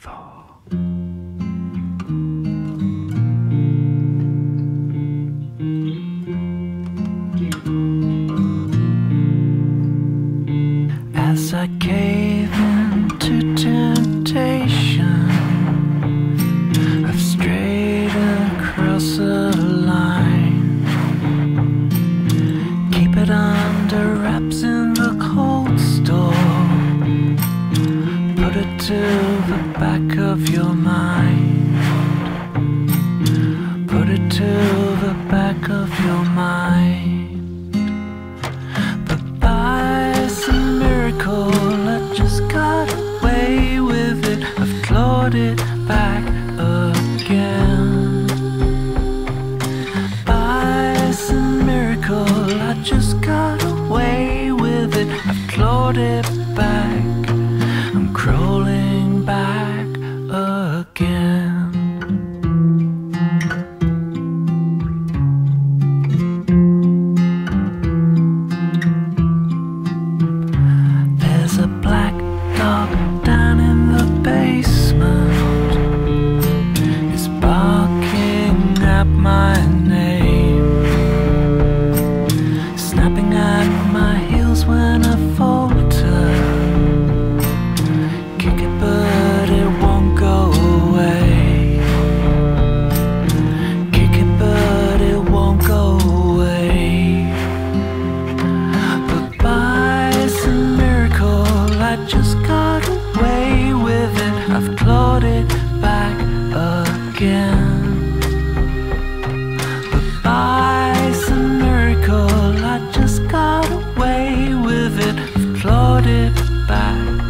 fall. As I cave into temptation, I've strayed across a line. Keep it under wraps in the cold store, put it to the back of your mind, put it to the back of your mind. I just got away with it, I've clawed it back again. By some miracle, I just got away with it, I've clawed it back, I'm crawling back again. My name, snapping at my heels when I falter, kick it but it won't go away, kick it but it won't go away. But by some miracle, I just got away with it, I've clawed it back again. I just got away with it, I've clawed it back.